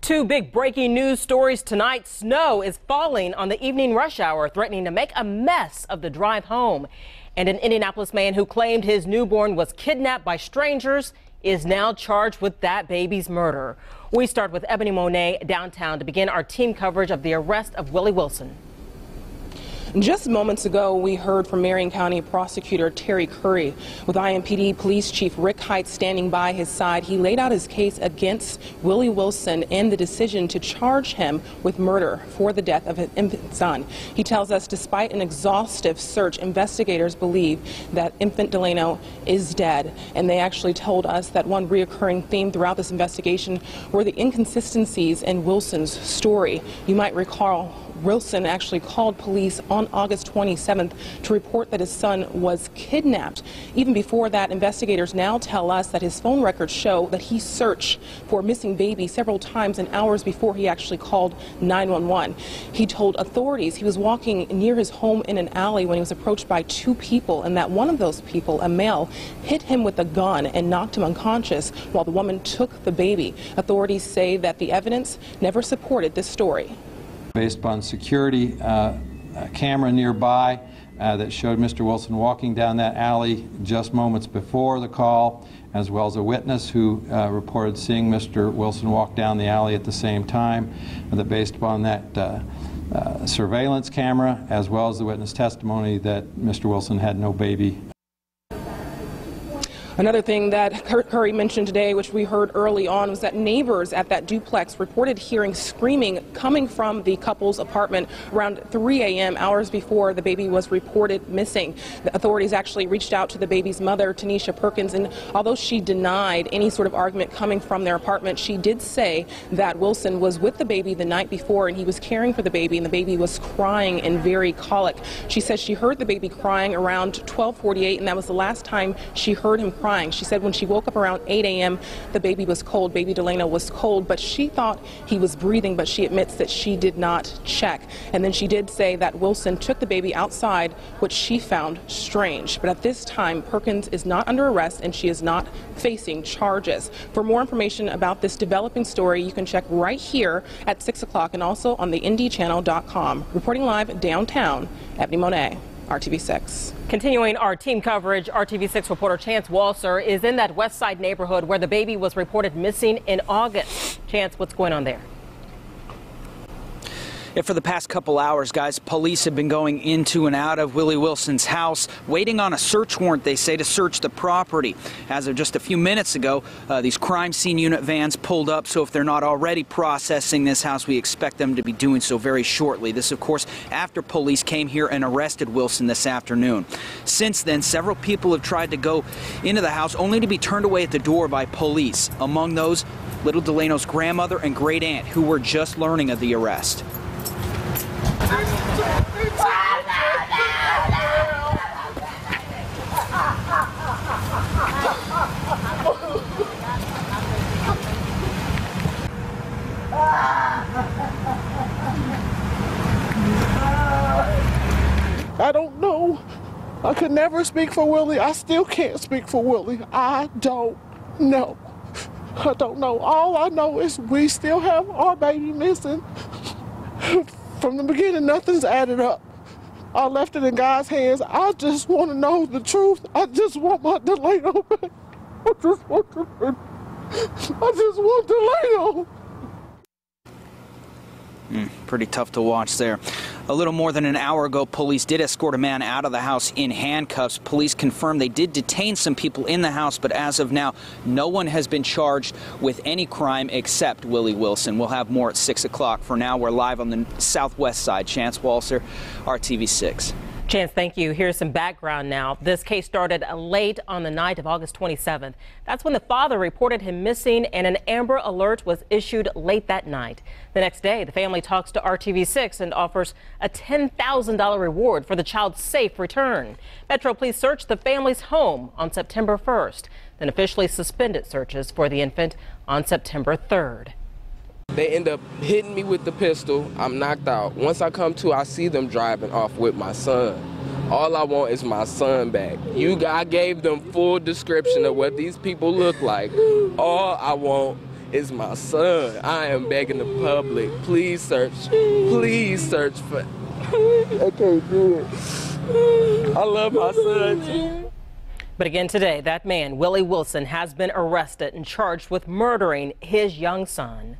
Two big breaking news stories tonight. Snow is falling on the evening rush hour, threatening to make a mess of the drive home. And an Indianapolis man who claimed his newborn was kidnapped by strangers is now charged with that baby's murder. We start with Ebony Monet downtown to begin our team coverage of the arrest of Willie Wilson. Just moments ago, we heard from Marion County Prosecutor Terry Curry. With IMPD Police Chief Rick Hyde standing by his side, he laid out his case against Willie Wilson and the decision to charge him with murder for the death of his infant son. He tells us despite an exhaustive search, investigators believe that infant Delano is dead. And they actually told us that one reoccurring theme throughout this investigation were the inconsistencies in Wilson's story. You might recall Wilson actually called police on August 27th to report that his son was kidnapped. Even before that, investigators now tell us that his phone records show that he searched for a missing baby several times and hours before he actually called 911. He told authorities he was walking near his home in an alley when he was approached by two people, and that one of those people, a male, hit him with a gun and knocked him unconscious while the woman took the baby. Authorities say that the evidence never supported this story. Based upon security camera nearby that showed Mr. Wilson walking down that alley just moments before the call, as well as a witness who reported seeing Mr. Wilson walk down the alley at the same time, and that based upon that surveillance camera, as well as the witness testimony, that Mr. Wilson had no baby. Another thing that Curry mentioned today, which we heard early on, was that neighbors at that duplex reported hearing screaming coming from the couple's apartment around 3 a.m., hours before the baby was reported missing. The authorities actually reached out to the baby's mother, Tanisha Perkins, and although she denied any sort of argument coming from their apartment, she did say that Wilson was with the baby the night before and he was caring for the baby, and the baby was crying and very colic. She says she heard the baby crying around 12:48, and that was the last time she heard him crying. She said when she woke up around 8 a.m., the baby was cold. Baby Delano was cold, but she thought he was breathing, but she admits that she did not check. And then she did say that Wilson took the baby outside, which she found strange. But at this time, Perkins is not under arrest and she is not facing charges. For more information about this developing story, you can check right here at 6 o'clock and also on theindychannel.com. Reporting live downtown, Ebony Monet, RTV6. Continuing our team coverage, RTV6 reporter Chance Walser is in that West Side neighborhood where the baby was reported missing in August. Chance, what's going on there? Yeah, for the past couple hours, guys, police have been going into and out of Willie Wilson's house, waiting on a search warrant, they say, to search the property. As of just a few minutes ago, these crime scene unit vans pulled up, so if they're not already processing this house, we expect them to be doing so very shortly. This, of course, after police came here and arrested Wilson this afternoon. Since then, several people have tried to go into the house, only to be turned away at the door by police. Among those, little Delano's grandmother and great aunt, who were just learning of the arrest. I don't know. I could never speak for Willie. I still can't speak for Willie. I don't know. I don't know. All I know is we still have our baby missing. From the beginning, nothing's added up. I left it in God's hands. I just want to know the truth. I just want my Delano back. I just want Delano. Pretty tough to watch there. A little more than an hour ago, police did escort a man out of the house in handcuffs. Police confirmed they did detain some people in the house, but as of now, no one has been charged with any crime except Willie Wilson. We'll have more at 6 o'clock. For now, we're live on the southwest side. Chance Walser, RTV6. Chance, thank you. Here's some background now. This case started late on the night of August 27th. That's when the father reported him missing and an Amber Alert was issued late that night. The next day, the family talks to RTV6 and offers a $10,000 reward for the child's safe return. Metro Police searched the family's home on September 1st, then officially suspended searches for the infant on September 3rd. They end up hitting me with the pistol. I'm knocked out. Once I come to, I see them driving off with my son. All I want is my son back. I gave them full description of what these people look like. All I want is my son. I am begging the public, please search for. I can't do it. I love my son too. But again today, that man, Willie Wilson, has been arrested and charged with murdering his young son.